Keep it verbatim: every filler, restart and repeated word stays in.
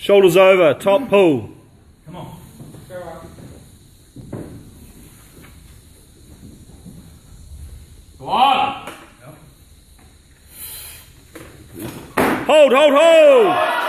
Shoulders over, top pull. Come on. Go on. Hold, hold, hold.